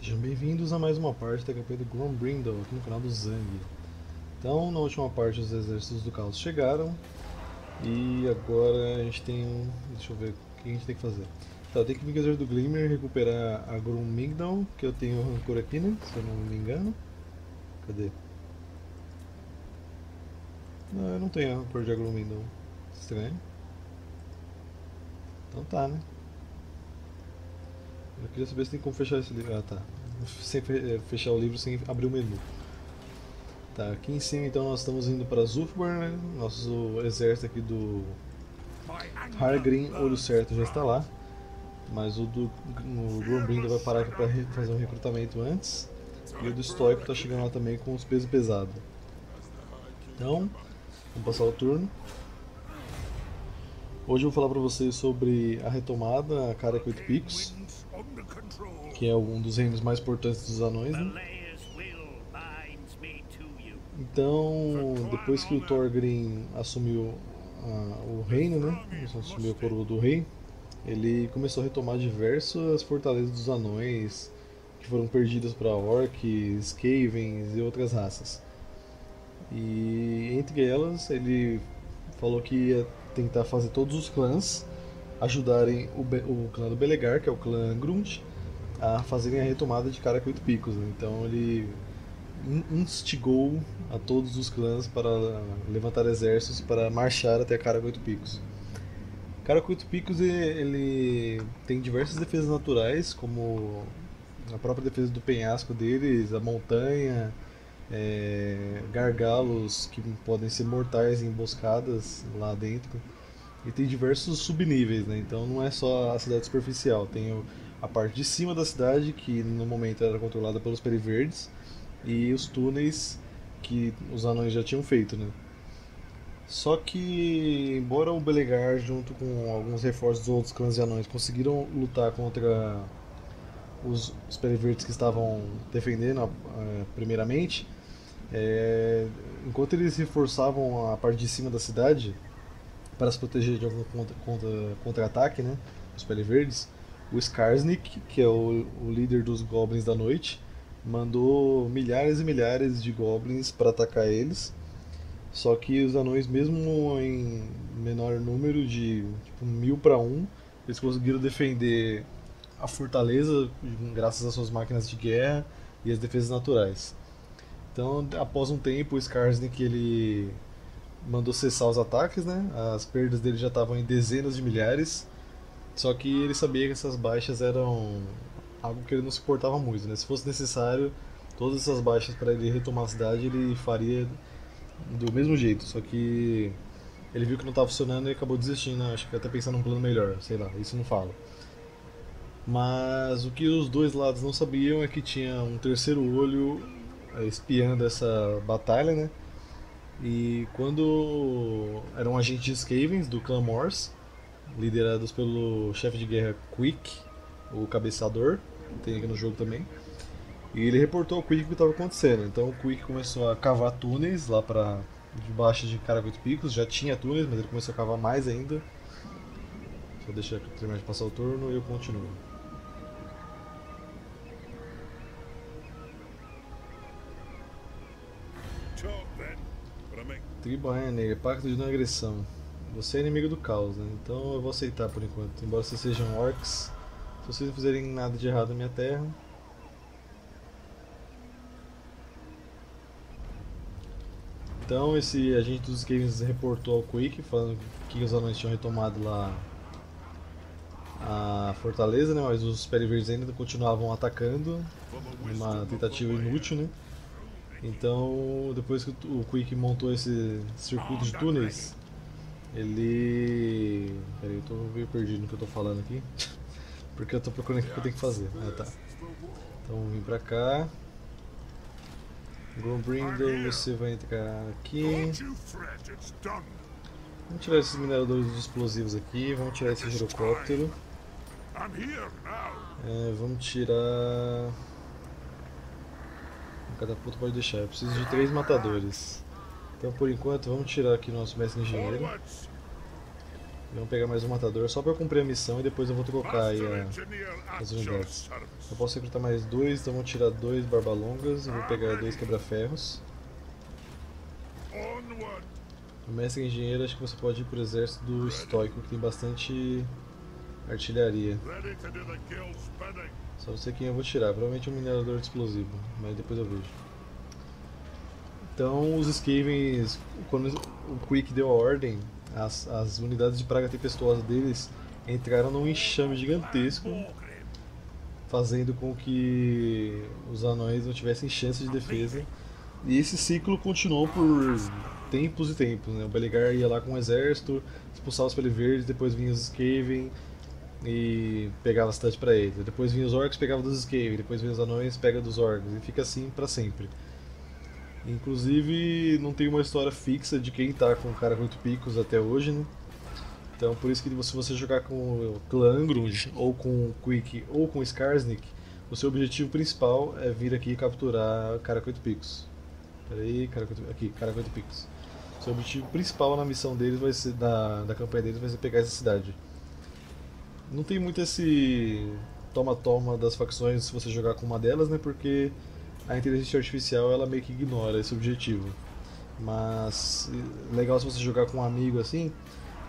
Sejam bem-vindos a mais uma parte da campanha do Grombrindal, aqui no canal do Zang. Então, na última parte os exércitos do caos chegaram. E agora a gente tem um... deixa eu ver o que a gente tem que fazer. Tá, eu tenho que vir com o exército do Glimmer, recuperar a Grombrindal, que eu tenho rancor aqui, né? Se eu não me engano. Cadê? Não, eu não tenho rancor de Grombrindal. Estranho. Então tá, né? Eu queria saber se tem como fechar esse livro. Ah, tá. Sem fechar o livro sem abrir o menu. Tá, aqui em cima então nós estamos indo para Zhufbar, né? Nosso exército aqui do Hargrim, Olho Certo, já está lá. Mas o do Grombringer vai parar aqui para fazer um recrutamento antes. E o do Stoico está chegando lá também com os pesos pesados. Então, vamos passar o turno. Hoje eu vou falar para vocês sobre a retomada, a Karak Oito Picos, que é um dos reinos mais importantes dos anões, né? Então, depois que o Thorgrim assumiu o reino, né? Assumiu a coroa do rei, ele começou a retomar diversas fortalezas dos anões que foram perdidas para orcs, cavens e outras raças. E entre elas, ele falou que ia tentar fazer todos os clãs ajudarem o clã do Belegar, que é o clã Grund, a fazerem a retomada de Karak Oito Picos, né? Então ele instigou a todos os clãs para levantar exércitos para marchar até Karak Oito Picos. Karak Oito Picos ele tem diversas defesas naturais, como a própria defesa do penhasco deles, a montanha, gargalos que podem ser mortais em emboscadas lá dentro. E tem diversos subníveis, né? Então não é só a cidade superficial, tem a parte de cima da cidade, que no momento era controlada pelos periverdes, e os túneis que os anões já tinham feito, né? Só que, embora o Belegar, junto com alguns reforços dos outros clãs de anões, conseguiram lutar contra os periverdes que estavam defendendo primeiramente, enquanto eles reforçavam a parte de cima da cidade para se proteger de algum contra-ataque, né? Os Peleverdes, o Skarsnik, que é o líder dos Goblins da Noite, mandou milhares e milhares de Goblins para atacar eles. Só que os anões, mesmo em menor número, de tipo, 1000 para 1, eles conseguiram defender a fortaleza graças às suas máquinas de guerra e as defesas naturais. Então, após um tempo, o Skarsnik, ele mandou cessar os ataques, né? As perdas dele já estavam em dezenas de milhares. Só que ele sabia que essas baixas eram algo que ele não suportava muito, né? Se fosse necessário, todas essas baixas para ele retomar a cidade, ele faria do mesmo jeito. Só que ele viu que não estava funcionando e acabou desistindo, né? Acho que até pensando num plano melhor, sei lá, isso não falo. Mas o que os dois lados não sabiam é que tinha um terceiro olho espiando essa batalha, né? E quando eram agentes Skavens do Clan Mors, liderados pelo chefe de guerra Queek, o Cabeçador, tem aqui no jogo também, e ele reportou ao Queek o que estava acontecendo. Então o Queek começou a cavar túneis lá para debaixo de Karak Oito Picos. Já tinha túneis, mas ele começou a cavar mais ainda. Só deixar eu terminar de passar o turno e eu continuo. Tribo Negra, pacto de não agressão. Você é inimigo do caos, né? Então eu vou aceitar por enquanto. Embora vocês sejam orcs, se vocês não fizerem nada de errado na minha terra. Então esse agente dos Skavens reportou ao Queek, falando que os anões tinham retomado lá a fortaleza, né? Mas os periverdes ainda continuavam atacando, uma tentativa inútil, né? Então, depois que o Queek montou esse circuito de túneis, ele... Peraí, eu tô meio perdido no que eu tô falando aqui, porque eu tô procurando aqui o que eu tenho que fazer. Ah, tá. Então, vamos vir pra cá. Grombringer, você vai entrar aqui. Vamos tirar esses mineradores de explosivos aqui, vamos tirar esse girocóptero. Vamos tirar... Cada puto pode deixar, eu preciso de 3 matadores. Então por enquanto vamos tirar aqui nosso mestre engenheiro. Vamos pegar mais um matador só para eu cumprir a missão e depois eu vou trocar aí as unidades. Eu posso recrutar mais dois, então vou tirar dois barbalongas e vou pegar dois quebra-ferros. O mestre engenheiro, acho que você pode ir para o exército do Stoico, que tem bastante artilharia. Só não sei quem eu vou tirar, provavelmente um minerador de explosivo, mas depois eu vejo. Então os Skavens, quando o Queek deu a ordem, as unidades de praga tempestuosa deles entraram num enxame gigantesco, fazendo com que os anões não tivessem chance de defesa. E esse ciclo continuou por tempos e tempos, né? O Belegar ia lá com um exército, expulsava os pele verdes, depois vinha os Skaven e pegava a cidade pra eles. Depois vinha os orcs, pegava dos Skaven, depois vinha os anões, pega dos orcs, e fica assim pra sempre. Inclusive, não tem uma história fixa de quem tá com o Karak Oito Picos até hoje, né? Então, por isso que se você jogar com o Clã Grund, ou com o Queek, ou com o Skarsnik, o seu objetivo principal é vir aqui e capturar Karak Oito Picos. Pera aí, aqui, Karak Oito Picos. O seu objetivo principal na missão deles vai ser, da campanha deles, vai ser pegar essa cidade. Não tem muito esse toma-toma das facções se você jogar com uma delas, né? Porque a inteligência artificial ela meio que ignora esse objetivo, mas legal se você jogar com um amigo assim,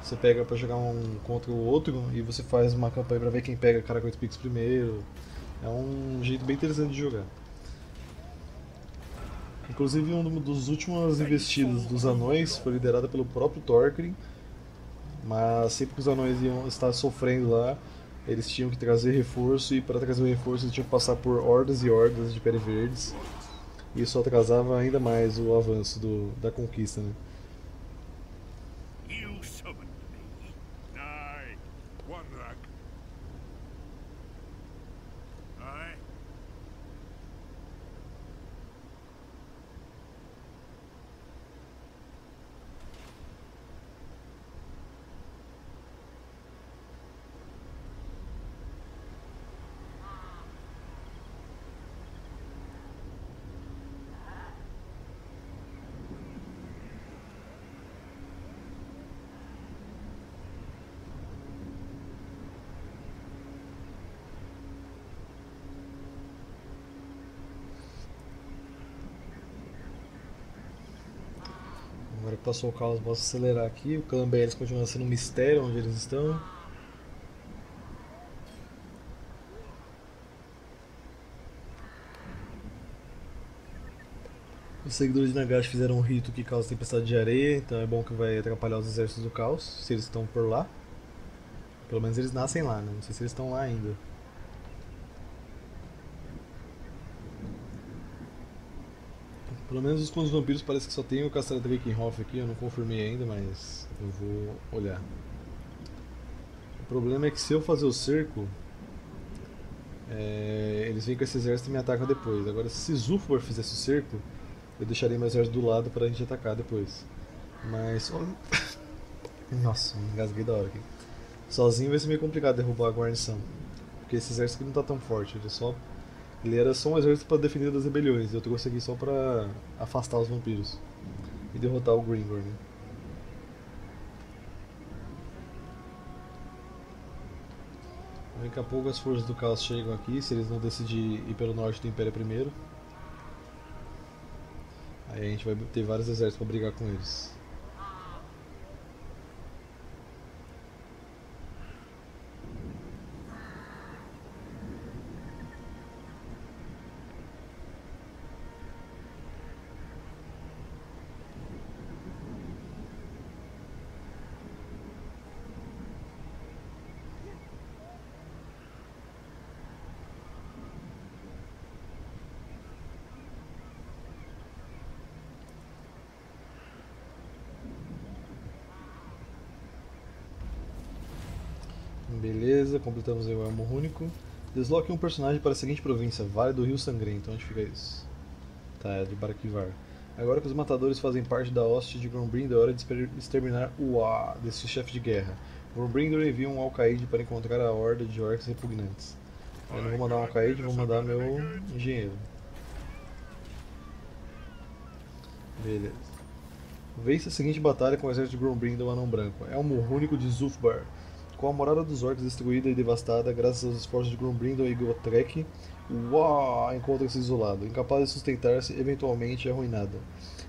você pega pra jogar um contra o outro e você faz uma campanha pra ver quem pega Karak Oito Picos primeiro. É um jeito bem interessante de jogar. Inclusive uma das últimas investidas dos anões foi liderada pelo próprio Thorgrim, mas sempre que os anões iam estar sofrendo lá, eles tinham que trazer reforço, e para trazer o reforço eles tinham que passar por hordas e hordas de pele-verdes. E isso atrasava ainda mais o avanço da conquista, né? Passou o caos, posso acelerar aqui. O clã BL continua sendo um mistério onde eles estão. Os seguidores de Nagash fizeram um rito que causa tempestade de areia, então é bom que vai atrapalhar os exércitos do caos, se eles estão por lá. Pelo menos eles nascem lá, né? Não sei se eles estão lá ainda. Pelo menos os clones vampiros parece que só tem o castelo da Vakenhoff aqui, eu não confirmei ainda, mas eu vou olhar. O problema é que se eu fazer o cerco, eles vêm com esse exército e me atacam depois. Agora se Zhufbar fizesse o cerco, eu deixaria meu exército do lado pra gente atacar depois. Mas... Nossa, me engasguei da hora aqui. Sozinho vai ser meio complicado derrubar a guarnição, porque esse exército aqui não tá tão forte, ele só... Ele era só um exército para defender das rebeliões, eu trouxe aqui só para afastar os vampiros e derrotar o Grombringer, né? Daqui a pouco as forças do caos chegam aqui, se eles não decidirem ir pelo norte do Império primeiro. Aí a gente vai ter vários exércitos para brigar com eles. Beleza, completamos aí o elmo único. Desloque um personagem para a seguinte província, Vale do Rio Sangrento. Onde fica isso? Tá, é de Barakivar. Agora que os matadores fazem parte da hoste de Grombrindal, é hora de exterminar o desse chefe de guerra. Grombrindal envia um alcaide para encontrar a horda de orcs repugnantes. Eu não vou mandar um alcaide, vou mandar meu engenheiro. Beleza. Vença a seguinte batalha com o exército de Grombrindal, Anão Branco. É o Morrúnico de Zulfbar. Com a morada dos orcs destruída e devastada graças aos esforços de Grombrindal e Gotrek, encontra-se isolado, incapaz de sustentar-se, eventualmente arruinado.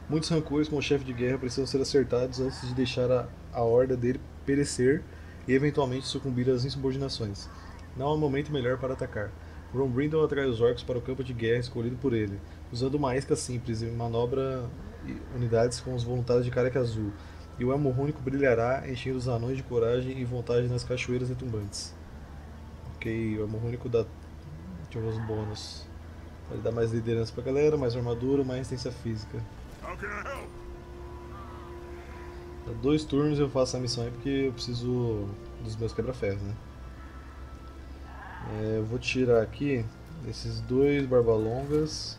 Muitos rancores com o chefe de guerra precisam ser acertados antes de deixar a horda dele perecer e eventualmente sucumbir às insubordinações. Não há um momento melhor para atacar. Grombrindal atrai os orcs para o campo de guerra escolhido por ele, usando uma isca simples e manobra unidades com os voluntários de Karak Azul. E o Amorrúnico brilhará, enchendo os anões de coragem e vontade nas cachoeiras retumbantes. Ok, o Amorrúnico dá... deixa eu ver os bônus. Ele dá mais liderança pra galera, mais armadura, mais resistência física. Dá 2 turnos eu faço a missão aí, porque eu preciso dos meus quebra-ferros, né? Eu vou tirar aqui esses 2 barbalongas.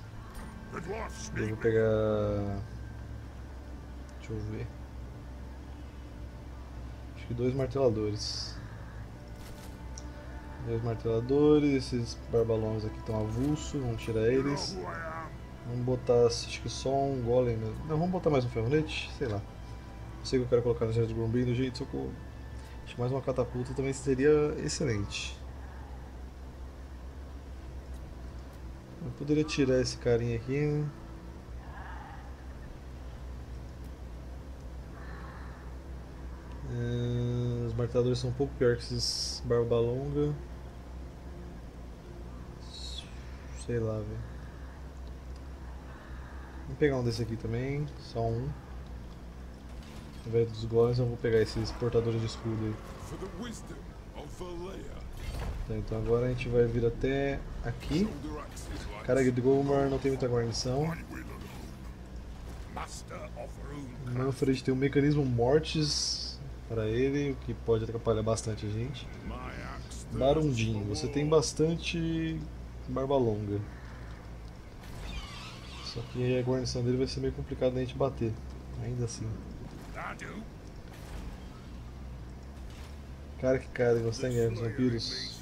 Eu vou pegar... deixa eu ver... acho que 2 marteladores. 2 marteladores, esses barbalões aqui estão avulso, vamos tirar eles. Vamos botar, acho que só um golem mesmo. Não, vamos botar mais um ferrolete? Sei lá. Não sei o que eu quero colocar no exército do Grombringer, gente, socorro. Acho que mais uma catapulta também seria excelente. Eu poderia tirar esse carinha aqui, né? Os marteladores são um pouco pior que esses barbalonga. Sei lá, velho. Vou pegar um desse aqui também, só um. Ao invés dos golems eu vou pegar esses portadores de escudo aí. Tá, então agora a gente vai vir até aqui. Cara de Golmar não tem muita guarnição. Manfred tem um mecanismo mortes para ele, o que pode atrapalhar bastante a gente. Barundinho, você tem bastante barba longa. Só que a guarnição dele vai ser meio complicado da gente bater, ainda assim. Cara que cara, você tá em guerra dos vampiros?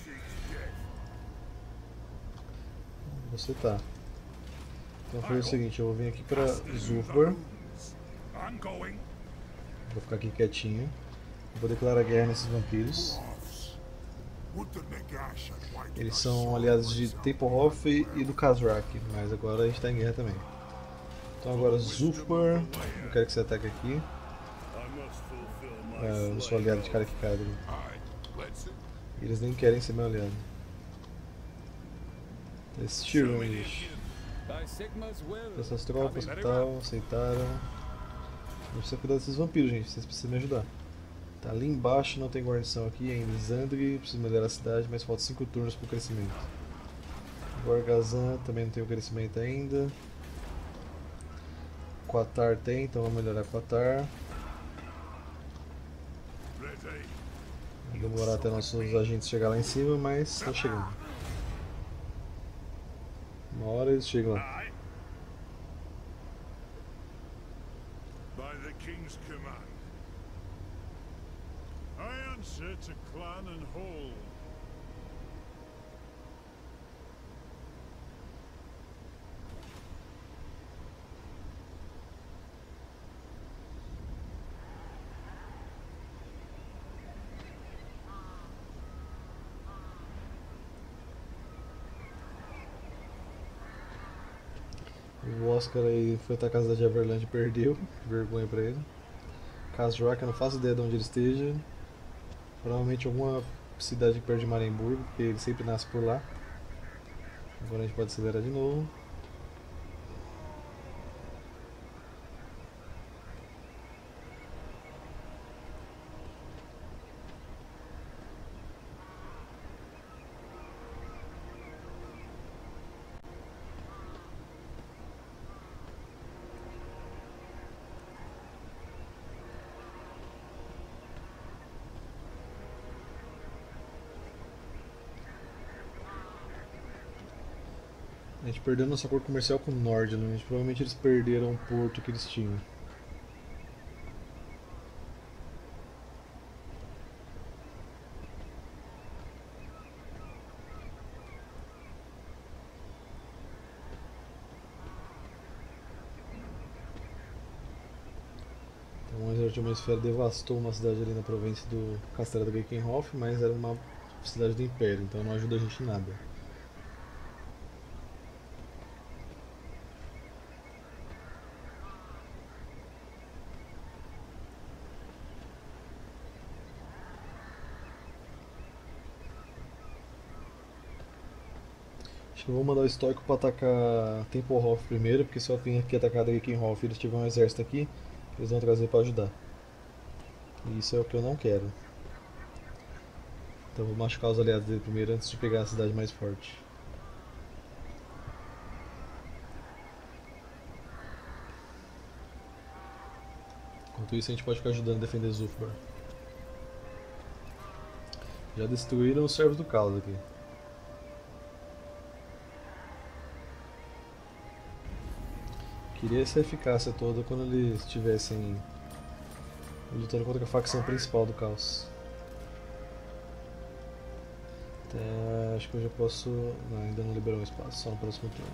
Você tá. Então foi o seguinte, eu vou vir aqui para Zhufbar. Vou ficar aqui quietinho. Vou declarar guerra nesses vampiros. Eles são aliados de Templhof e do Kazrak, mas agora a gente está em guerra também. Então agora Zhufbar, eu quero que você ataque aqui. Eu não sou aliado de Karak Kadri. Eles nem querem ser meu aliado. Eles tiram essas tropas e tal, aceitaram. Eu preciso cuidar desses vampiros, gente, vocês precisam me ajudar. Tá ali embaixo, não tem guarnição aqui ainda. Zandrig, preciso melhorar a cidade, mas falta 5 turnos pro crescimento. Gorgazan também não tem o crescimento ainda. Quatar tem, então vamos melhorar Quatar. Vamos demorar até nossos agentes chegar lá em cima, mas tá chegando. Uma hora eles chegam lá. O Oscar aí foi até a casa da Everland e perdeu, vergonha pra ele. Kazrak, eu não faço ideia de onde ele esteja. Provavelmente alguma cidade perto de Maremburgo, porque ele sempre nasce por lá. Agora a gente pode acelerar de novo. A gente perdeu nosso acordo comercial com o Nordland, provavelmente eles perderam o porto que eles tinham. Devorador de uma Esfera devastou uma cidade ali na província do Castelo de Vakenhoff, mas era uma cidade do Império, então não ajuda a gente em nada. Eu vou mandar o Stoico para atacar Templhof primeiro, porque se eu vim aqui atacar Vakenhoff e eles tiverem um exército aqui, eles vão trazer para ajudar. E isso é o que eu não quero. Então vou machucar os aliados dele primeiro antes de pegar a cidade mais forte. Enquanto isso a gente pode ficar ajudando a defender Zulfbar. Já destruíram os servos do caos aqui. Queria essa eficácia toda quando eles estivessem lutando contra a facção principal do caos. Até acho que eu já posso... Não, ainda não liberou um espaço, só no próximo turno.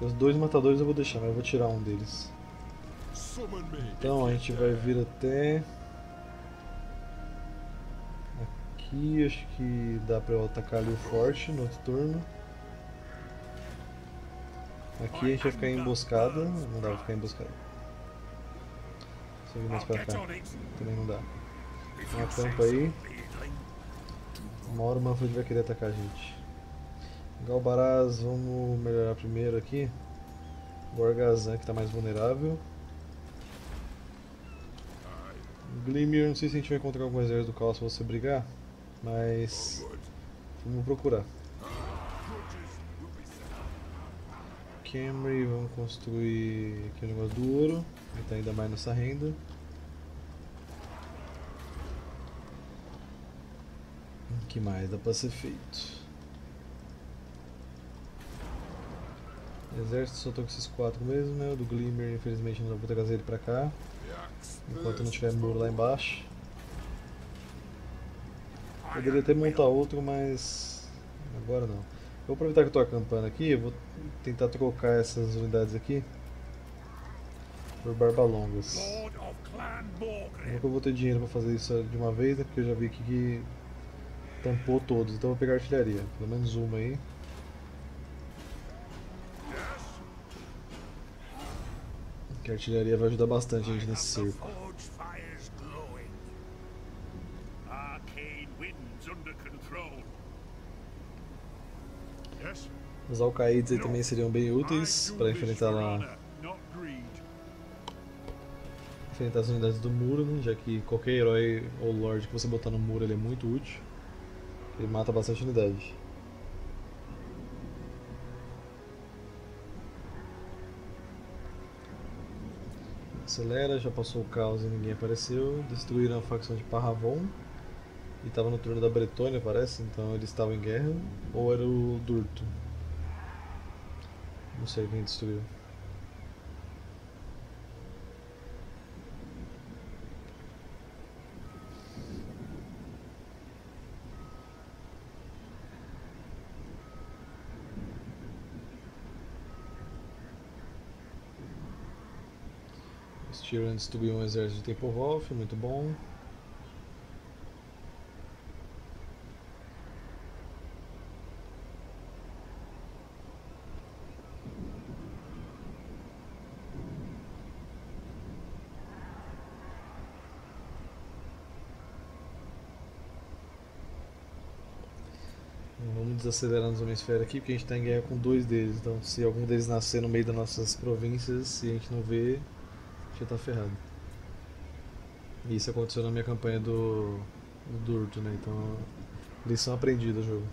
Os dois matadores eu vou deixar, mas eu vou tirar um deles. Então a gente vai vir até... Aqui, acho que dá pra eu atacar ali o forte no outro turno. Aqui a gente vai ficar emboscada, não dá pra ficar emboscada. Deixa eu vir mais pra cá, também não dá. Uma campa aí. Uma hora o Manfred vai querer atacar a gente. Galbaraz, vamos melhorar primeiro aqui. Gorgazan que tá mais vulnerável. Glimmer, não sei se a gente vai encontrar algum exército do caos pra você brigar, mas vamos procurar. Camry, vamos construir aqui o negócio do ouro, vai estar ainda mais nessa renda. O que mais dá pra ser feito? Exército, só tô com esses 4 mesmo, né? O do Glimmer, infelizmente, não dá pra trazer ele pra cá, enquanto não tiver muro lá embaixo. Poderia até montar outro, mas agora não. Vou aproveitar que eu tô acampando aqui, eu vou tentar trocar essas unidades aqui por barbalongas. Nunca vou ter dinheiro para fazer isso de uma vez, né, porque eu já vi aqui que tampou todos, então eu vou pegar artilharia, pelo menos uma aí. Que a artilharia vai ajudar bastante a gente nesse cerco. Os alcaídes aí também seriam bem úteis para enfrentar lá. Enfrentar as unidades do muro, né? Já que qualquer herói ou lord que você botar no muro ele é muito útil. Ele mata bastante unidade. Acelera, já passou o caos e ninguém apareceu. Destruíram a facção de Parravon. E estava no turno da Bretônia, parece, então eles estavam em guerra. Ou era o Durto? Não sei quem destruiu. Styrian destruiu um exército de Templhof, muito bom. Acelerando a Homem-Esfera aqui, porque a gente está em guerra com 2 deles, então se algum deles nascer no meio das nossas províncias, se a gente não vê, a gente está ferrado. E isso aconteceu na minha campanha do Durto, né? Então, lição aprendida do jogo.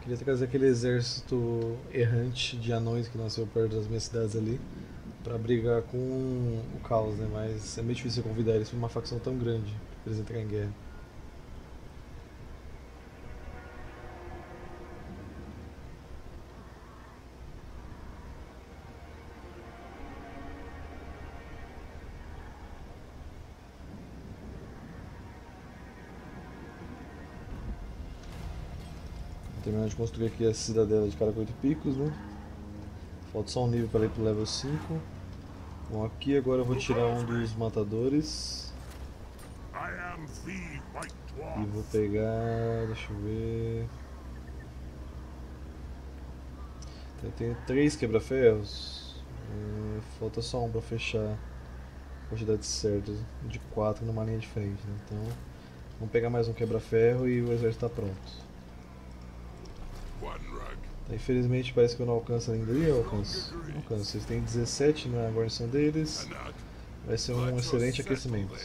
Queria trazer aquele exército errante de anões que nasceu perto das minhas cidades ali pra brigar com o caos, né? Mas é meio difícil convidar eles pra uma facção tão grande pra eles entrarem em guerra. Terminando de construir aqui a cidadela de Karak Oito Picos, né? Falta só um nível para ir pro level 5. Bom, aqui agora eu vou tirar um dos matadores. E vou pegar... deixa eu ver... eu tenho 3 quebra-ferros. Falta só um para fechar a quantidade certa, de 4 numa linha diferente, né? Então, vamos pegar mais um quebra-ferro e o exército está pronto. Tá, infelizmente parece que eu não alcanço ainda ali, eu alcanço. Não alcanço. Eles têm 17 na guarnição deles. Vai ser um excelente aquecimento.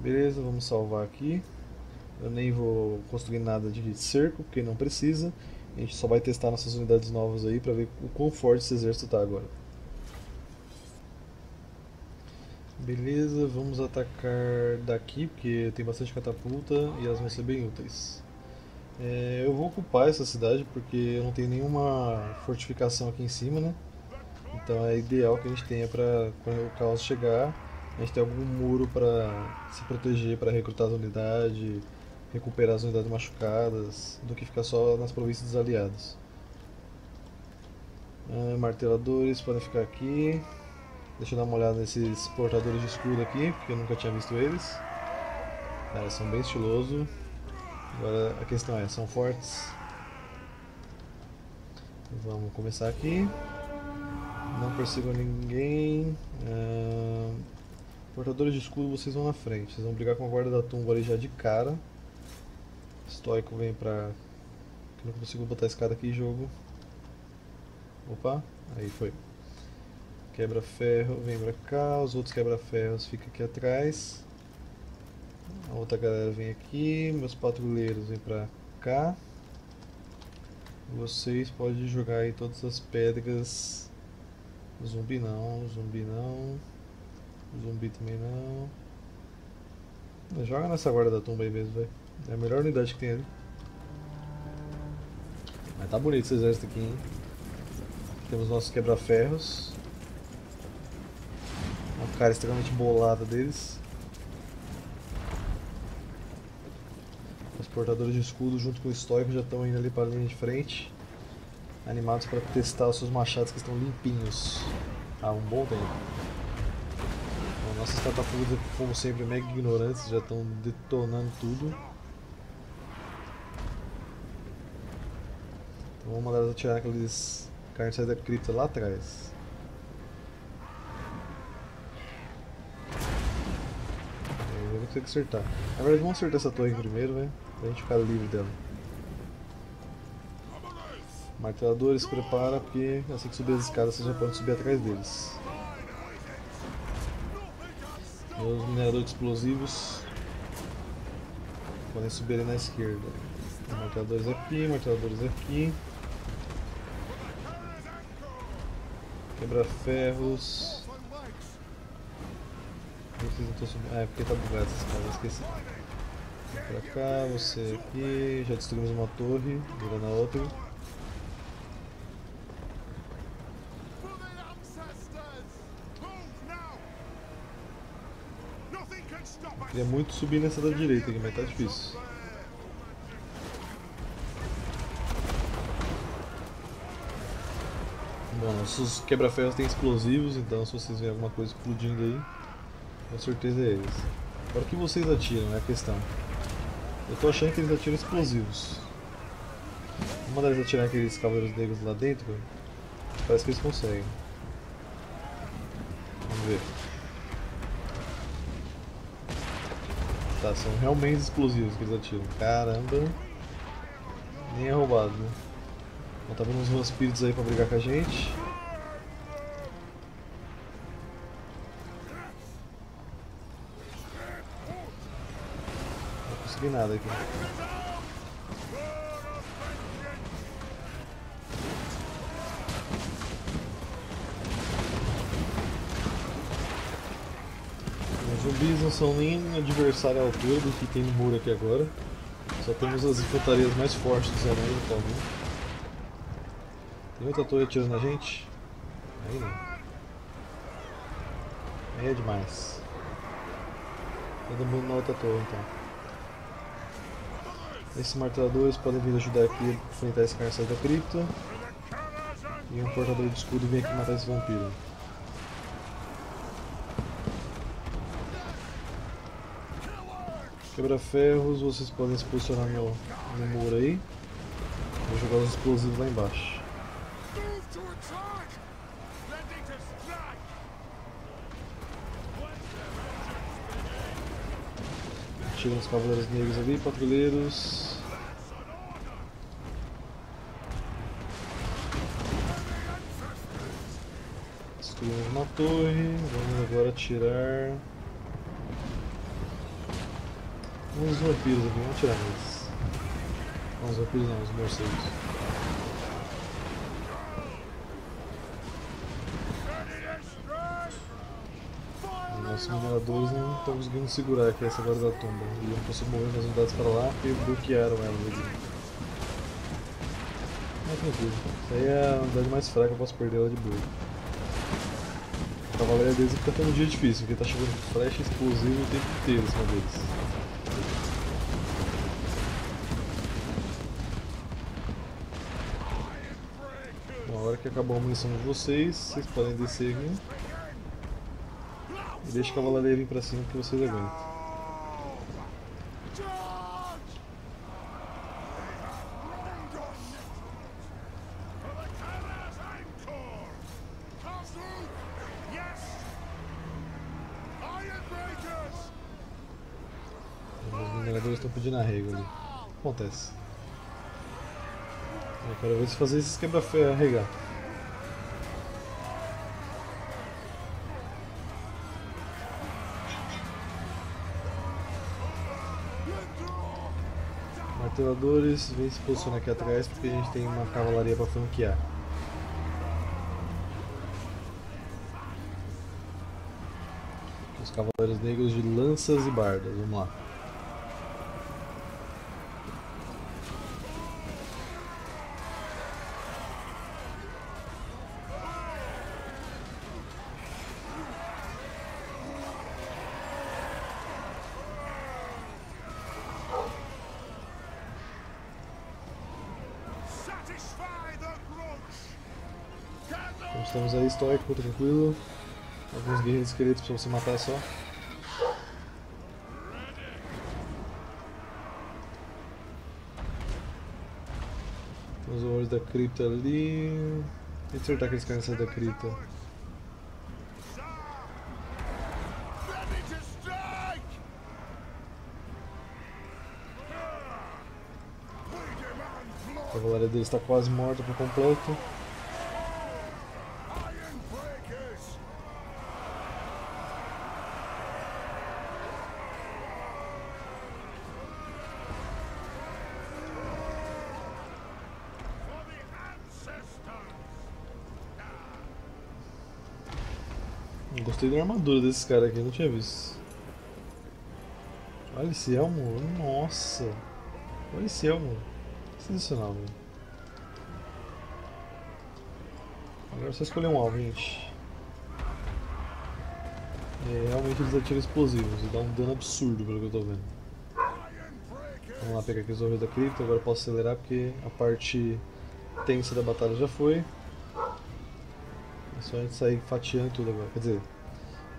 Beleza, vamos salvar aqui. Eu nem vou construir nada de cerco, porque não precisa. A gente só vai testar nossas unidades novas aí para ver o quão forte esse exército está agora. Beleza, vamos atacar daqui, porque tem bastante catapulta e elas vão ser bem úteis. Eu vou ocupar essa cidade, porque eu não tenho nenhuma fortificação aqui em cima, né? Então é ideal que a gente tenha para quando o caos chegar, a gente tem algum muro para se proteger, para recrutar as unidades, recuperar as unidades machucadas, do que ficar só nas províncias dos aliados. Marteladores podem ficar aqui. Deixa eu dar uma olhada nesses portadores de escudo aqui, porque eu nunca tinha visto eles. Cara, são bem estilosos. Agora a questão é, são fortes? Vamos começar aqui. Não persigam ninguém. Portadores de escudo, vocês vão na frente. Vocês vão brigar com a guarda da tumba ali já de cara. Stoico vem pra... eu não consigo botar esse cara aqui em jogo. Opa, aí foi. Quebra-ferro vem pra cá, os outros quebra-ferros ficam aqui atrás. A outra galera vem aqui, meus patrulheiros vêm pra cá. Vocês podem jogar aí todas as pedras. Zumbi não, zumbi não. Zumbi também não. Joga nessa guarda da tumba aí mesmo, velho. É a melhor unidade que tem ali. Mas tá bonito esse exército aqui, hein? Temos nossos quebra-ferros. Uma cara extremamente bolada deles. Os portadores de escudo junto com o Stoico já estão indo ali para a linha de frente, animados para testar os seus machados que estão limpinhos há um bom tempo. Bom, nossas catapultas, como sempre, mega ignorantes, já estão detonando tudo. Então vamos mandar elas atirar aqueles carniceiros da cripta lá atrás. Tem que acertar. Na verdade, vamos acertar essa torre primeiro, velho, pra gente ficar livre dela. Marteladores, prepara, porque assim que subir as escadas, vocês já podem subir atrás deles. Os mineradores de explosivos podem subir ali na esquerda. Marteladores aqui, marteladores aqui. Quebra-ferros. Vocês não estão subindo. Ah, é porque tá bugado essas caras, eu esqueci. Vem pra cá, você aqui. Já destruímos uma torre, vira na outra. Eu queria muito subir nessa da direita aqui, mas tá difícil. Bom, nossos quebra-ferros tem explosivos, então se vocês verem alguma coisa explodindo aí, com certeza é eles. Agora, o que vocês atiram é a questão. Eu tô achando que eles atiram explosivos. Vamos mandar eles atirar aqueles cavaleiros negros lá dentro. Parece que eles conseguem. Vamos ver. Tá, são realmente explosivos que eles atiram. Caramba. Nem é roubado, né? Bom, tá vendo uns vampiros aí pra brigar com a gente. Nada aqui. Os zumbis não são nem adversário à altura do que tem no muro aqui agora. Só temos as infantarias mais fortes dos anões e tal. Tem outra torre atirando na gente? Aí não. Aí é demais. Todo mundo na outra torre então. Esses marteladores podem vir ajudar aqui a enfrentar esse cara da cripta. E um portador de escudo vem aqui matar esse vampiro. Quebra-ferros, vocês podem se posicionar no muro aí. Vou jogar os explosivos lá embaixo. Chegam os cavaleiros negros ali, patrulheiros. Destruímos uma torre, vamos agora tirar uns vampiros aqui, vamos tirar eles. Não, os vampiros não, os morcegos. Nossos mineradores não estão conseguindo segurar aqui essa guarda da tumba. E eu não consigo mover as unidades para lá porque bloquearam ela ali. Mas tranquilo, essa aí é a unidade mais fraca, eu posso perder ela de boa. A cavalaria deles fica tendo um dia difícil, porque tá chegando flecha explosiva o tempo inteiro em cima deles. Que acabou a munição de vocês, vocês podem descer aqui e deixa a cavalaria vir pra cima que vocês aguentam. Os mineradores estão pedindo arrego ali. Acontece. Eu quero ver se fazer esses quebra-ferro arregar. Marteladores, vem se posicionar aqui atrás porque a gente tem uma cavalaria para flanquear. Os cavaleiros negros de lanças e bardas, vamos lá. Estamos aí, Stoico, tranquilo. Alguns guerreiros esqueletos pra você matar só. Tem os horrores da cripta ali. Tem que acertar aqueles caras da cripta. A cavalaria deles está quase morta por completo. Gostei da armadura desses caras aqui, não tinha visto. Olha esse elmo, nossa! Olha esse elmo, sensacional, velho. Agora é só escolher um alvo, gente. É, realmente eles atiram explosivos e dá um dano absurdo pelo que eu tô vendo. Vamos lá pegar aqui os olhos da cripta, agora eu posso acelerar porque a parte tensa da batalha já foi. É só a gente sair fatiando tudo agora, quer dizer,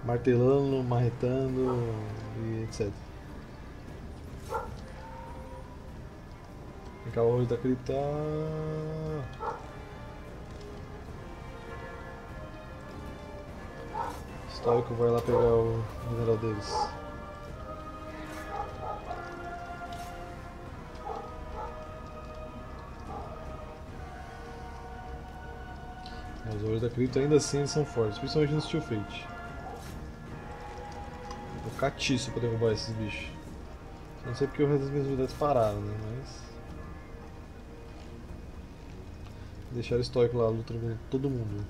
martelando, marretando e etc. Vem cá, o olho da cripta. Stoico vai lá pegar o mineral deles. Os olhos da cripta ainda assim eles são fortes, principalmente no Steel Fate. Tô catiço pra derrubar esses bichos. Não sei porque o resto das minhas unidades pararam, né? Mas... deixaram o Stoico lá lutando com todo mundo.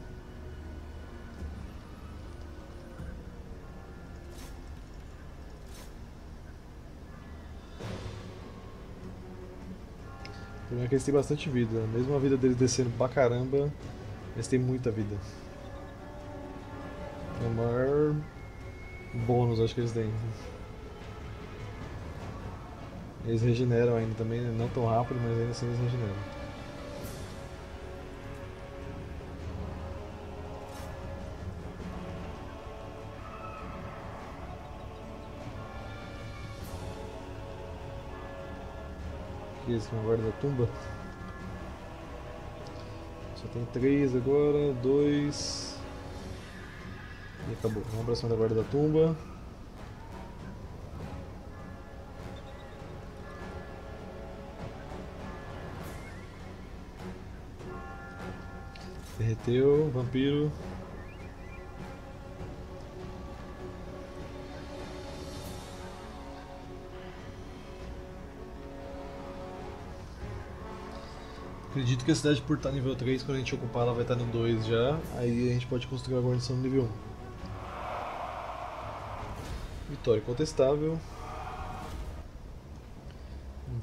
O problema é que eles têm bastante vida, mesmo a vida deles descendo pra caramba. Eles têm muita vida. É o maior bônus acho que eles têm. Eles regeneram ainda também, né? Não tão rápido, mas ainda assim eles regeneram. Eles vão guardar a tumba. Só tem 3 agora, 2 e acabou. Vamos pra cima da guarda da tumba. Derreteu, vampiro. Acredito que a cidade, por estar nível 3, quando a gente ocupar ela vai estar no 2 já, aí a gente pode construir a guarnição no nível 1. Vitória contestável.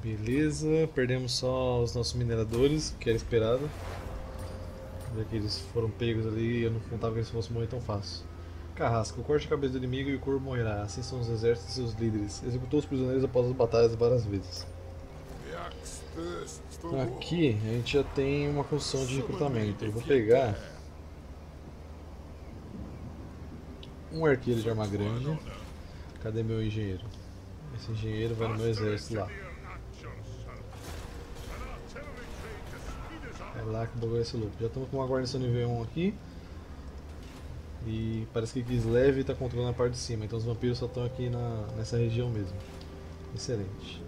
Beleza, perdemos só os nossos mineradores, que era esperado. Já que eles foram pegos ali e eu não contava que eles fossem morrer tão fácil. Carrasco, corte a cabeça do inimigo e o corpo morrerá, assim são os exércitos e seus líderes. Executou os prisioneiros após as batalhas várias vezes. Aqui a gente já tem uma construção de recrutamento. Eu vou pegar um arqueiro de arma grande. Cadê meu engenheiro? Esse engenheiro vai no meu exército lá. É lá que bagulho esse louco. Já estamos com uma guarnição nível 1 aqui. E parece que Kislev está controlando a parte de cima. Então os vampiros só estão aqui nessa região mesmo. Excelente.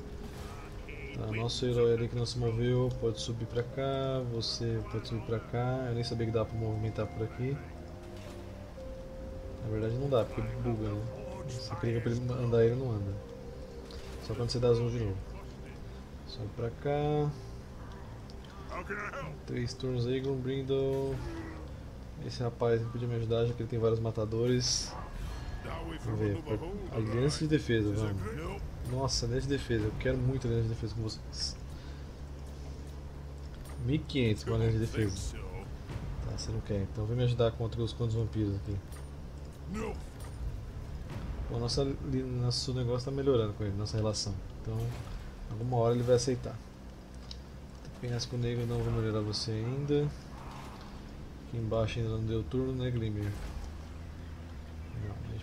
Tá, nosso herói ali que não se moveu pode subir pra cá, você pode subir pra cá. Eu nem sabia que dava pra movimentar por aqui. Na verdade não dá, porque buga, né? Você clica pra ele andar, ele não anda. Só quando você dá zoom de novo. Sobe pra cá. 3 turnos aí, Grombrindal. Esse rapaz podia me ajudar, já que ele tem vários matadores. Vamos ver, aliança de defesa, vamos. Nossa, aliança de defesa, eu quero muito aliança de defesa com vocês. 1500 com aliança de defesa. Tá, você não quer, então vem me ajudar contra os contos vampiros aqui. Bom, nosso negócio tá melhorando com ele, nossa relação. Então, alguma hora ele vai aceitar. Penhasco negro, não vou melhorar você ainda. Aqui embaixo ainda não deu turno, né, Glimmer?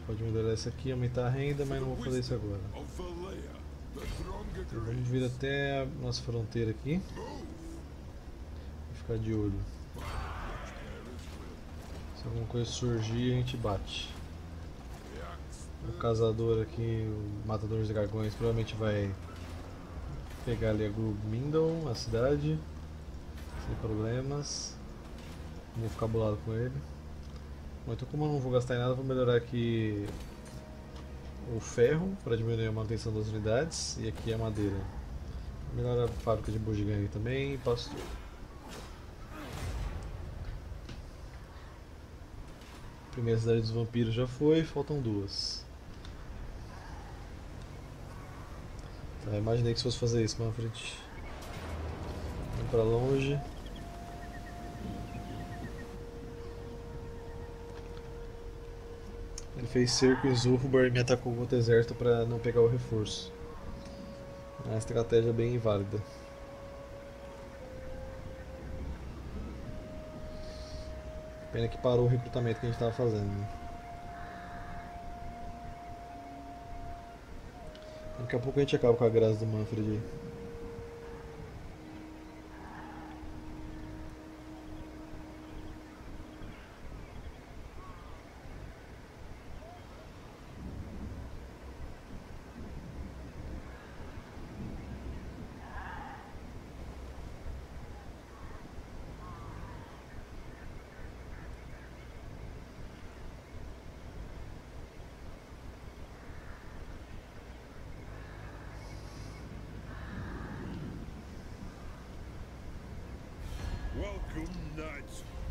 Pode melhorar essa aqui, aumentar a renda, mas não vou fazer isso agora. Então, vamos vir até a nossa fronteira aqui. Vou ficar de olho. Se alguma coisa surgir, a gente bate. O caçador aqui, o matador de dragões, provavelmente vai pegar ali a Grombrindal, a cidade, sem problemas. Não vou ficar bolado com ele. Bom, então como eu não vou gastar em nada, vou melhorar aqui o ferro para diminuir a manutenção das unidades e aqui a madeira. Melhorar a fábrica de bugiganga também e pastor. Primeira cidade dos vampiros já foi, faltam duas. Tá, imaginei que se fosse fazer isso, Manfred. Vamos para longe. Ele fez cerco em Zulfbar e me atacou com outro exército para não pegar o reforço. Uma estratégia bem inválida. Pena que parou o recrutamento que a gente estava fazendo, né? Daqui a pouco a gente acaba com a graça do Manfred aí.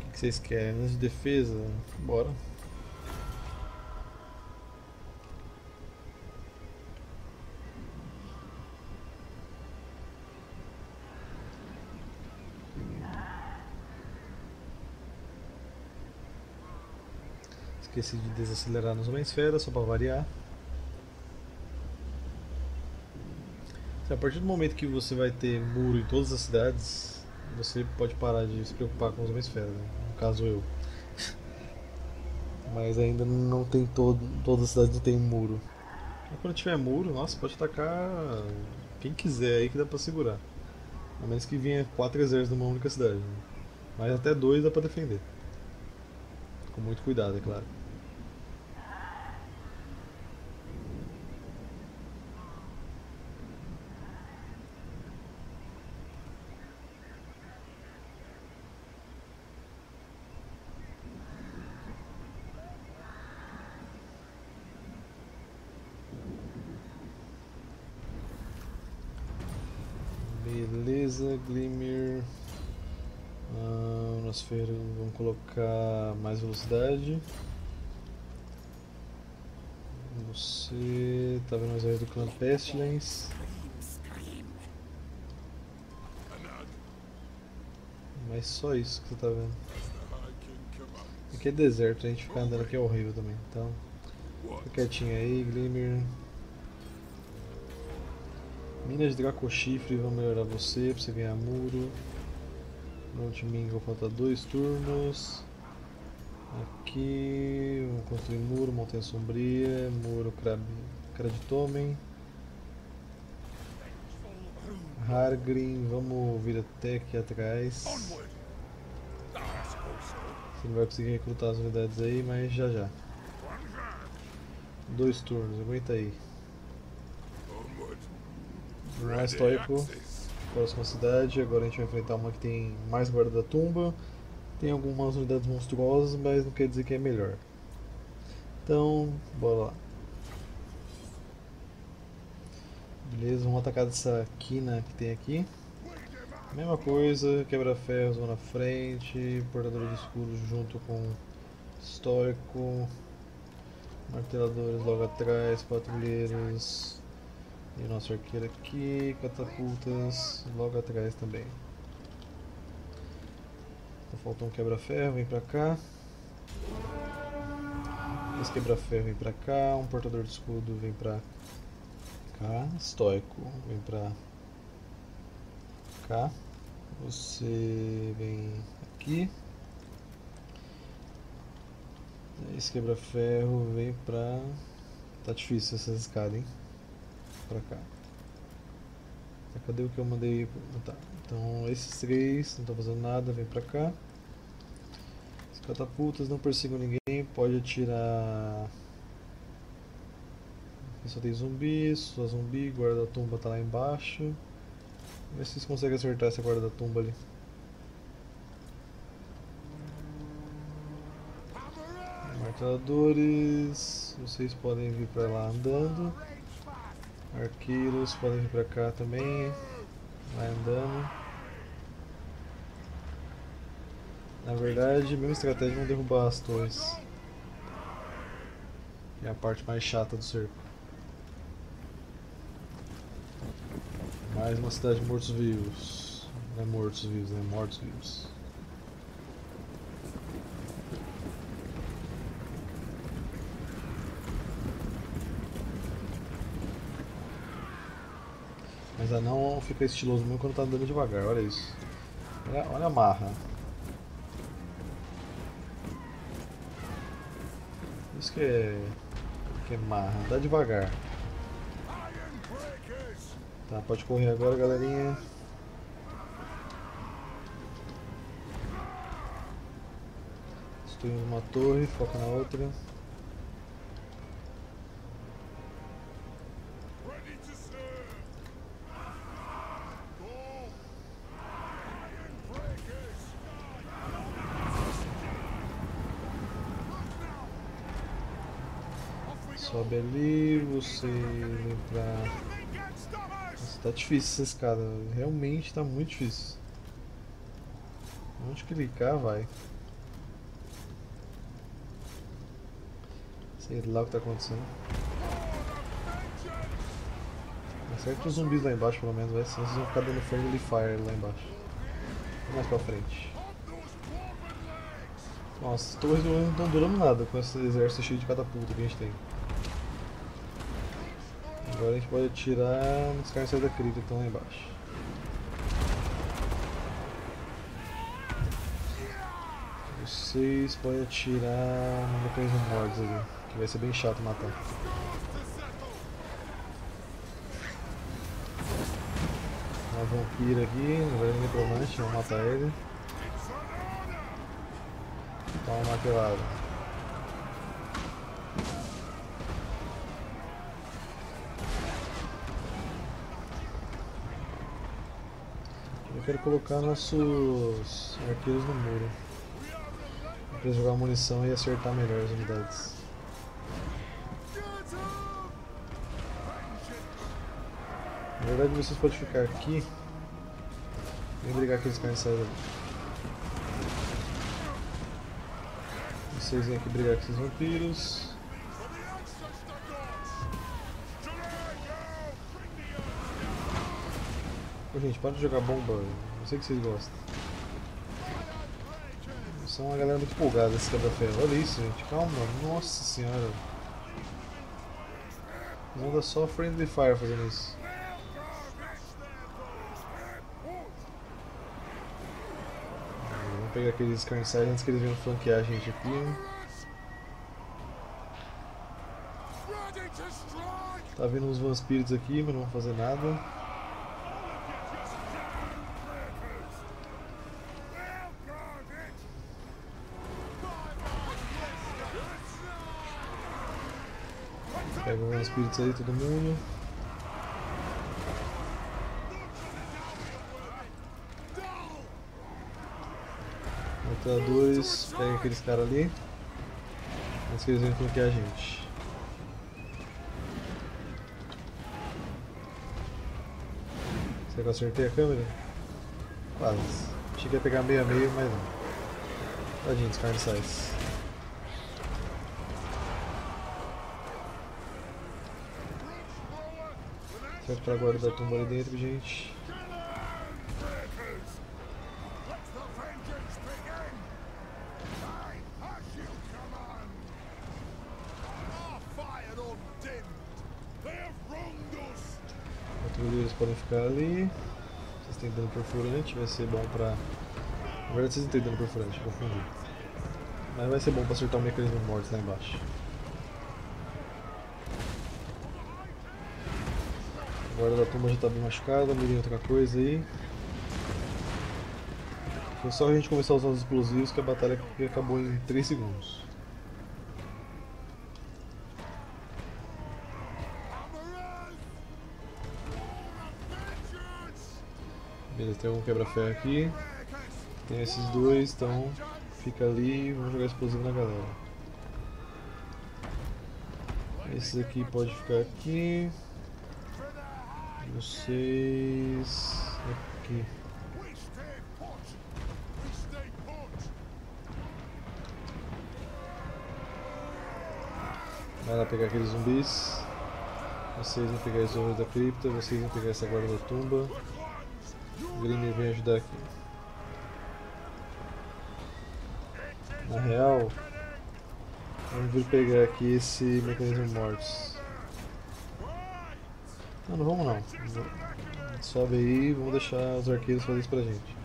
O que vocês querem? Nas de defesa? Bora. Esqueci de desacelerar nos homens-feras, só para variar. A partir do momento que você vai ter muro em todas as cidades, você pode parar de se preocupar com as homens feras, né? No caso eu. Mas ainda não tem todas as cidades não tem muro. Mas quando tiver muro, nossa, pode atacar quem quiser aí que dá pra segurar. A menos que venha 4 exércitos numa única cidade, né? Mas até 2 dá pra defender. Com muito cuidado, é claro. Beleza, Glimmer. Nas feiras vamos colocar mais velocidade. Você tá vendo as áreas do clã Pestilence. Mas só isso que você tá vendo. Aqui é deserto, a gente ficar andando aqui é horrível também. Então, fica quietinho aí, Glimmer. Minas de Dracochifre, vão melhorar você pra você ganhar muro. Pronto, vão faltar 2 turnos. Aqui, vamos construir muro, montanha sombria, muro cara de Tomem. Hargrim, vamos vir até aqui atrás. Você não vai conseguir recrutar as unidades aí, mas já. 2 turnos, aguenta aí. Mais Stoico. Próxima cidade, agora a gente vai enfrentar uma que tem mais guarda da tumba. Tem algumas unidades monstruosas, mas não quer dizer que é melhor. Então, bora lá. Beleza, vamos atacar dessa quina que tem aqui. Mesma coisa, quebra-ferros lá na frente, portador de escudos junto com Stoico. Marteladores logo atrás, patrulheiros. E o nosso arqueiro aqui, catapultas logo atrás também. Então, faltou um quebra-ferro, vem pra cá. Esse quebra-ferro vem pra cá, um portador de escudo vem pra cá. Stoico vem pra cá. Você vem aqui. Esse quebra-ferro vem pra... Tá difícil essas escadas, hein? Pra cá. Cadê o que eu mandei? Tá. Então esses 3 não estão fazendo nada, vem pra cá. As catapultas não persigam ninguém, pode atirar. Aqui só tem zumbi, só zumbi, guarda da tumba tá lá embaixo. Vamos ver se vocês conseguem acertar essa guarda da tumba ali. Marteladores, vocês podem vir pra lá andando. Arqueiros podem vir pra cá também. Vai andando. Na verdade, mesma estratégia, vão derrubar as torres, que é a parte mais chata do cerco. Mais uma cidade de mortos-vivos. Não é mortos-vivos, né? Mortos-vivos. Mas não fica estiloso mesmo quando tá andando devagar, olha isso. Olha a marra. Isso que é marra, dá devagar. Tá, pode correr agora, galerinha. Destruímos uma torre, foca na outra. Sobe ali, você vem pra... Nossa, tá difícil essa escada, realmente tá muito difícil. Onde clicar vai? Sei lá o que tá acontecendo. Acerta os zumbis lá embaixo pelo menos, vai, senão vocês vão ficar dando friendly fire lá embaixo. Mais pra frente. Nossa, as torres não estão durando nada com esse exército cheio de catapulta que a gente tem. Agora a gente pode tirar os caras da cripta, estão lá embaixo. Vocês podem atirar depois dos mortos ali, que vai ser bem chato matar. Uma vampira aqui, não vai nem necromante, vamos matar ele. Toma uma maquelada. Eu quero colocar nossos arqueiros no muro para jogar munição e acertar melhor as unidades. Na verdade vocês podem ficar aqui e brigar com aqueles caras que saem dali. Vocês vêm aqui brigar com esses vampiros. Pô, gente, para de jogar bomba, eu sei que vocês gostam. São uma galera muito empolgada esse quebra-ferro. Olha isso, gente, calma, nossa senhora. Não dá só friendly fire fazendo isso. Vamos pegar aqueles Skarsnik antes que eles venham flanquear a gente aqui. Tá vindo uns vampiros aqui, mas não vão fazer nada. Pega os espíritos aí, todo mundo. Mata dois, pega aqueles caras ali. Antes que eles venham bloquear a gente. Será que eu acertei a câmera? Quase. Achei que ia pegar meio a meio, mas não. Tadinho dos carniçais. Vai pra agora da tumba ali dentro, gente. Patrulheiros podem ficar ali. Vocês têm dano perfurante, vai ser bom pra... Na verdade vocês não têm dano perfurante, confundi. Mas vai ser bom pra acertar o mecanismo mortos lá embaixo. A guarda da tumba já está bem machucada, mirem outra coisa aí. Foi só a gente começar a usar os explosivos que a batalha acabou em 3 segundos. Beleza, tem um quebra-ferro aqui. Tem esses dois, então fica ali e vamos jogar explosivo na galera. Esse aqui pode ficar aqui. Vocês... aqui. Vai lá pegar aqueles zumbis. Vocês vão pegar os homens da cripta, vocês vão pegar essa guarda da tumba. O Glimmer vem ajudar aqui. Na real, vamos vir pegar aqui esse mecanismo mortos. Não, não vamos não. Sobe aí e vamos deixar os arqueiros fazerem isso pra gente.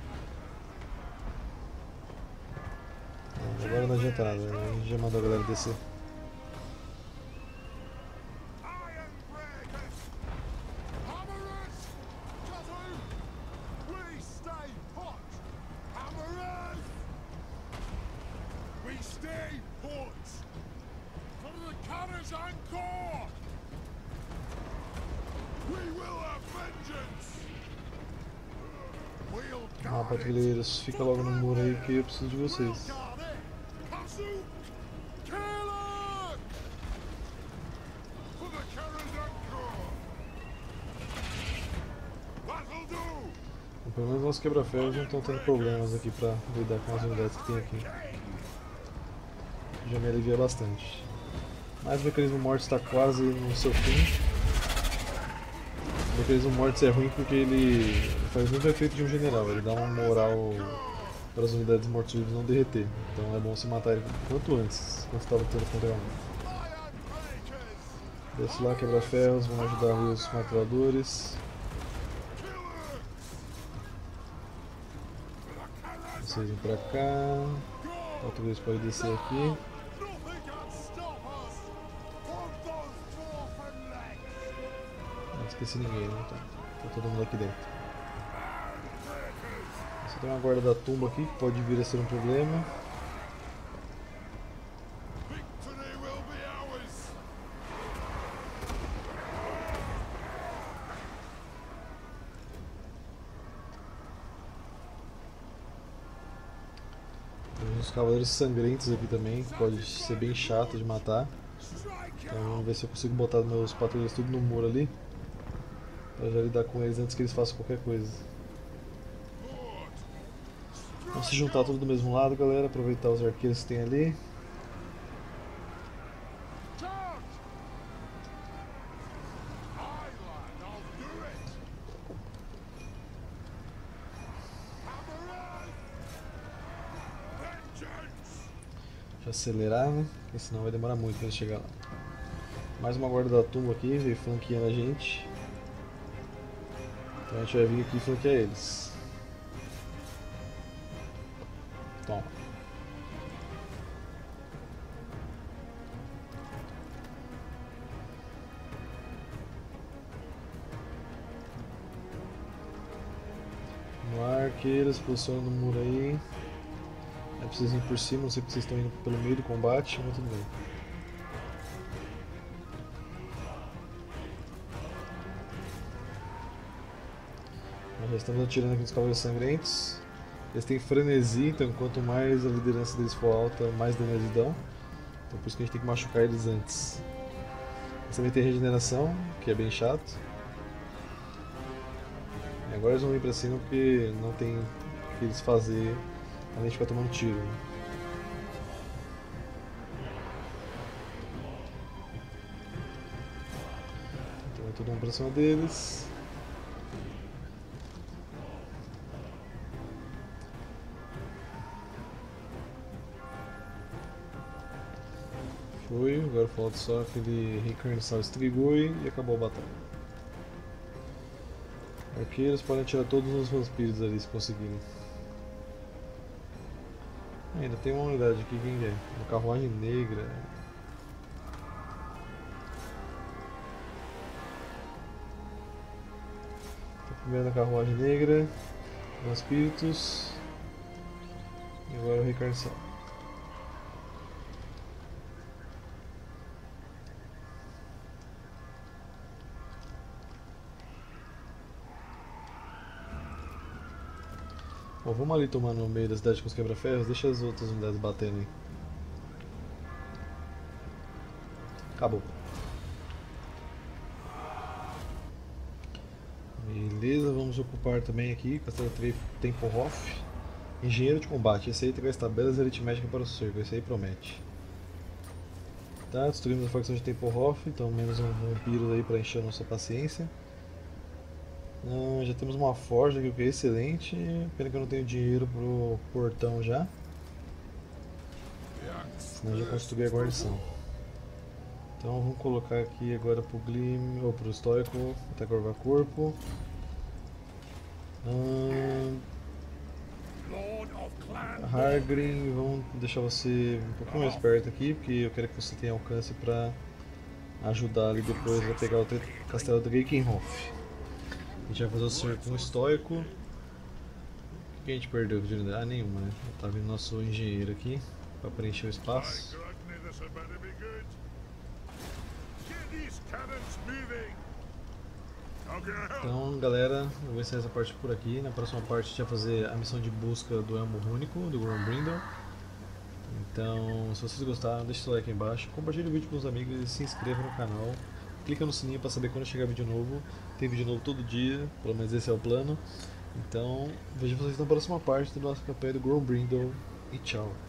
Não, agora não adianta nada, né? A gente já mandou a galera descer. Ah, patrulheiros, fica logo no muro aí que eu preciso de vocês. Bom, pelo menos nossos quebra-ferros não estão tendo problemas aqui pra lidar com as unidades que tem aqui. Já me alivia bastante. Mas o mecanismo morto está quase no seu fim. O mecanismo mortos é ruim porque ele faz muito efeito de um general, ele dá uma moral para as unidades mortos-vivos não derreter, então é bom se matar ele quanto antes, quando você está lutando contra ele. Desce lá, quebra-ferros, vão ajudar os maturadores. Vocês vêm pra cá. Outra vez pode descer aqui. Não esqueci ninguém, né? Tá todo mundo aqui dentro. Você tem uma guarda da tumba aqui que pode vir a ser um problema. Cavaleiros sangrentos aqui também, pode ser bem chato de matar. Então vamos ver se eu consigo botar meus patrulheiros tudo no muro ali, pra já lidar com eles antes que eles façam qualquer coisa. Vamos se juntar tudo do mesmo lado, galera, aproveitar os arqueiros que tem ali. Acelerar, né? Porque senão vai demorar muito para chegar lá. Mais uma guarda da tumba aqui, veio flanqueando a gente. Então a gente vai vir aqui e flanquear eles. Toma. Vamos lá, arqueiros, posiciona no muro aí. É preciso ir por cima, não sei se vocês estão indo pelo meio do combate, mas tudo bem. Nós já estamos atirando aqui nos cavaleiros sangrentos. Eles têm frenesi, então quanto mais a liderança deles for alta, mais dano eles dão. Então por isso que a gente tem que machucar eles antes. Eles também tem regeneração, que é bem chato. E agora eles vão vir pra cima porque não tem o que eles fazerem. A gente vai tomar um tiro. Então vai todo mundo pra cima deles. Foi, agora falta só aquele reencarniçar o Strigoi e acabou a batalha. Arqueiros podem atirar todos os vampiros ali se conseguirem. Ainda tem uma unidade aqui, quem é? Uma carruagem negra. Então, primeiro na carruagem negra, os espíritos e agora o reencarnação. Bom, vamos ali tomar no meio da cidade com os quebra-ferros, deixa as outras unidades batendo aí. Acabou. Beleza, vamos ocupar também aqui, Castelo Templhof. Engenheiro de combate, esse aí traz tabelas aritméticas para o cerco, esse aí promete. Tá, destruímos a facção de Templhof, então menos um vampiro aí para encher a nossa paciência. Já temos uma forja aqui, que é excelente. Pena que eu não tenho dinheiro pro portão já. Senão eu já construí a guarnição. Então vamos colocar aqui agora pro Glimmer, ou pro Stoico, até corvar corpo. Hargrim, vamos deixar você um pouco mais perto aqui, porque eu quero que você tenha alcance pra ajudar ali depois a pegar o castelo do Vakenhoff. A gente vai fazer o cerco com o Stoico. O que a gente perdeu de unidade? Ah, nenhuma, né? Tá vindo nosso engenheiro aqui para preencher o espaço. Então, galera, eu vou encerrar essa parte por aqui. Na próxima parte a gente vai fazer a missão de busca do elmo rúnico, do Grombrindal. Então, se vocês gostaram, deixa o seu like aí embaixo, compartilhe o vídeo com os amigos e se inscreva no canal. Clica no sininho para saber quando chegar vídeo novo. Tem vídeo novo todo dia, pelo menos esse é o plano. Então, vejo vocês na próxima parte do nosso campeonato do Grombrindal e tchau!